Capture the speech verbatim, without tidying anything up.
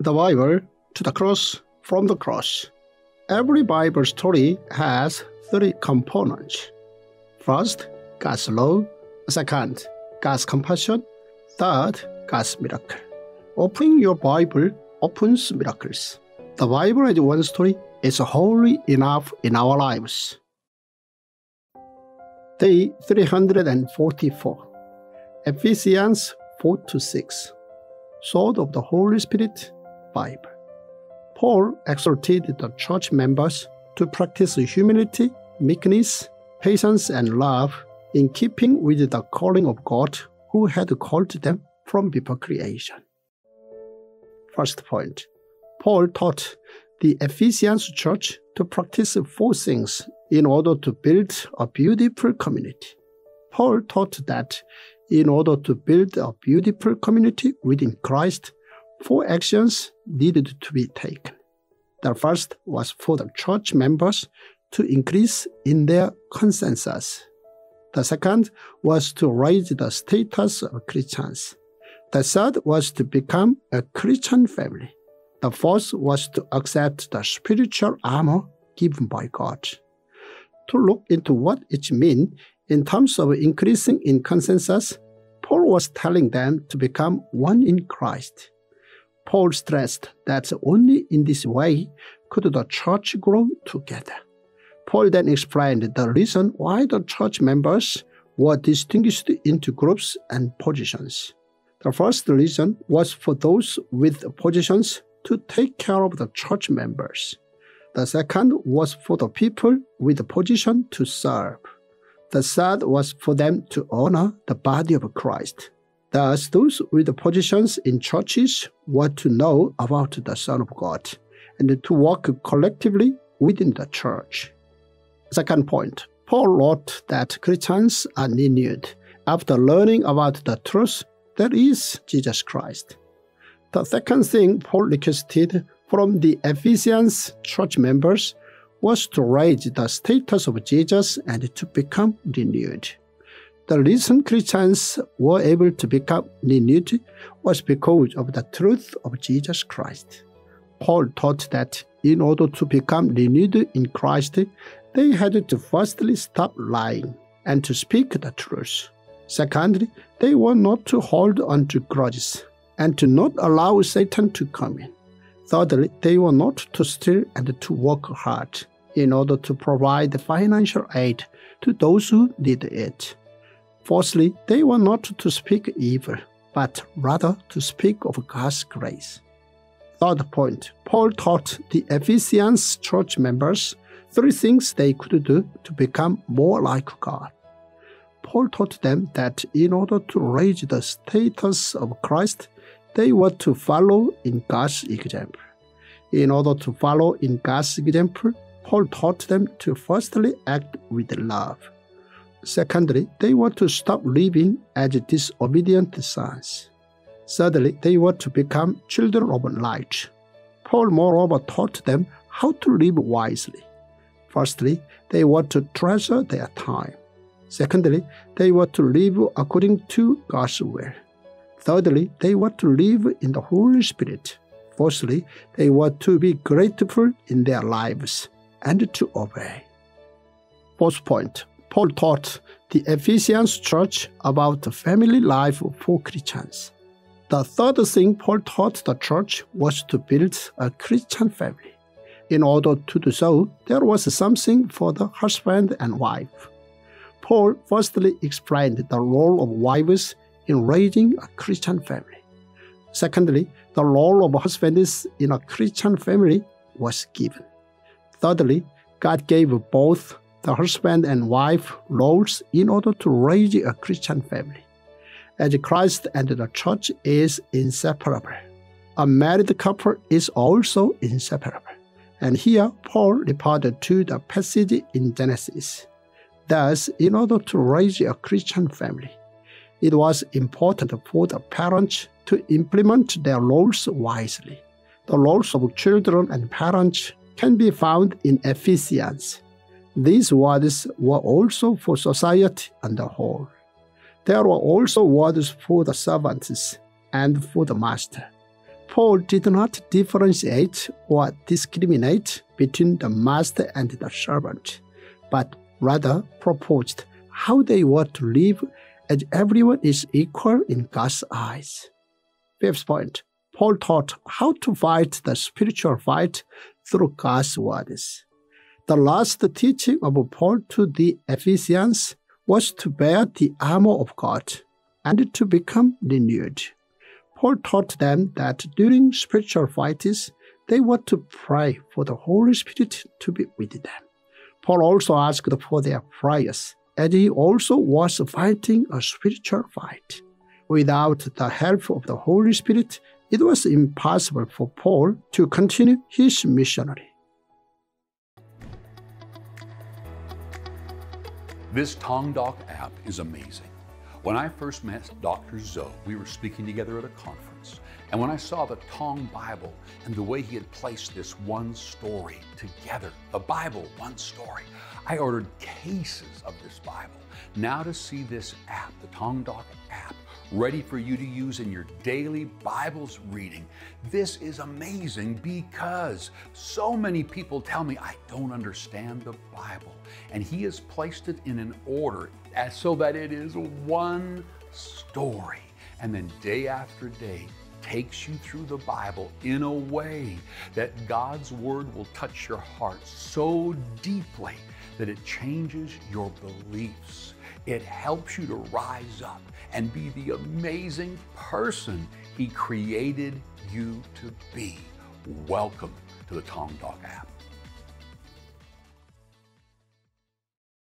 the Bible to the cross from the cross. Every Bible story has three components. First, God's love. Second, God's compassion. Third, God's miracle. Opening your Bible opens miracles. The Bible as one story is wholly enough in our lives. Day three hundred forty-four, Ephesians four to six, Sword of the Holy Spirit, Bible. Paul exhorted the church members to practice humility, meekness, patience, and love in keeping with the calling of God who had called them from before creation. First point, Paul taught the Ephesian church to practice four things in order to build a beautiful community. Paul taught that in order to build a beautiful community within Christ, four actions needed to be taken. The first was for the church members to increase in their consensus. The second was to raise the status of Christians. The third was to become a Christian family. The fourth was to accept the spiritual armor given by God. To look into what it means in terms of increasing in consensus, Paul was telling them to become one in Christ. Paul stressed that only in this way could the church grow together. Paul then explained the reason why the church members were distinguished into groups and positions. The first reason was for those with positions to take care of the church members. The second was for the people with a position to serve. The third was for them to honor the body of Christ. Thus, those with positions in churches were to know about the Son of God and to work collectively within the church. Second point, Paul wrote that Christians are renewed after learning about the truth that is Jesus Christ. The second thing Paul requested from the Ephesians church members was to raise the status of Jesus and to become renewed. The reason Christians were able to become renewed was because of the truth of Jesus Christ. Paul taught that in order to become renewed in Christ, they had to firstly stop lying and to speak the truth. Secondly, they were not to hold on to grudges and to not allow Satan to come in. Thirdly, they were not to steal and to work hard in order to provide financial aid to those who need it. Fourthly, they were not to speak evil, but rather to speak of God's grace. Third point, Paul taught the Ephesians church members three things they could do to become more like God. Paul taught them that in order to raise the status of Christ, they were to follow in God's example. In order to follow in God's example, Paul taught them to firstly act with love. Secondly, they were to stop living as disobedient sons. Thirdly, they were to become children of light. Paul moreover taught them how to live wisely. Firstly, they were to treasure their time. Secondly, they were to live according to God's will. Thirdly, they were to live in the Holy Spirit. Fourthly, they were to be grateful in their lives and to obey. Fourth point, Paul taught the Ephesians church about the family life for Christians. The third thing Paul taught the church was to build a Christian family. In order to do so, there was something for the husband and wife. Paul firstly explained the role of wives in raising a Christian family. Secondly, the role of husbands in a Christian family was given. Thirdly, God gave both the husband and wife roles in order to raise a Christian family. As Christ and the church is inseparable, a married couple is also inseparable. And here Paul referred to the passage in Genesis. Thus, in order to raise a Christian family, it was important for the parents to implement their roles wisely. The roles of children and parents can be found in Ephesians. These words were also for society and the whole. There were also words for the servants and for the master. Paul did not differentiate or discriminate between the master and the servant, but rather proposed how they were to live as everyone is equal in God's eyes. Fifth point, Paul taught how to fight the spiritual fight through God's words. The last teaching of Paul to the Ephesians was to bear the armor of God and to become renewed. Paul taught them that during spiritual fights, they were to pray for the Holy Spirit to be with them. Paul also asked for their prayers, as he also was fighting a spiritual fight. Without the help of the Holy Spirit, it was impossible for Paul to continue his missionary. This Tongdok app is amazing. When I first met Doctor Zoh, we were speaking together at a conference. And when I saw the Tong Bible and the way he had placed this one story together, the Bible, one story, I ordered cases of this Bible. Now to see this app, the Tongdok app, ready for you to use in your daily Bible's reading. This is amazing because so many people tell me, I don't understand the Bible. And he has placed it in an order so that it is one story. And then day after day, takes you through the Bible in a way that God's Word will touch your heart so deeply that it changes your beliefs. It helps you to rise up and be the amazing person He created you to be. Welcome to the Tongdok app.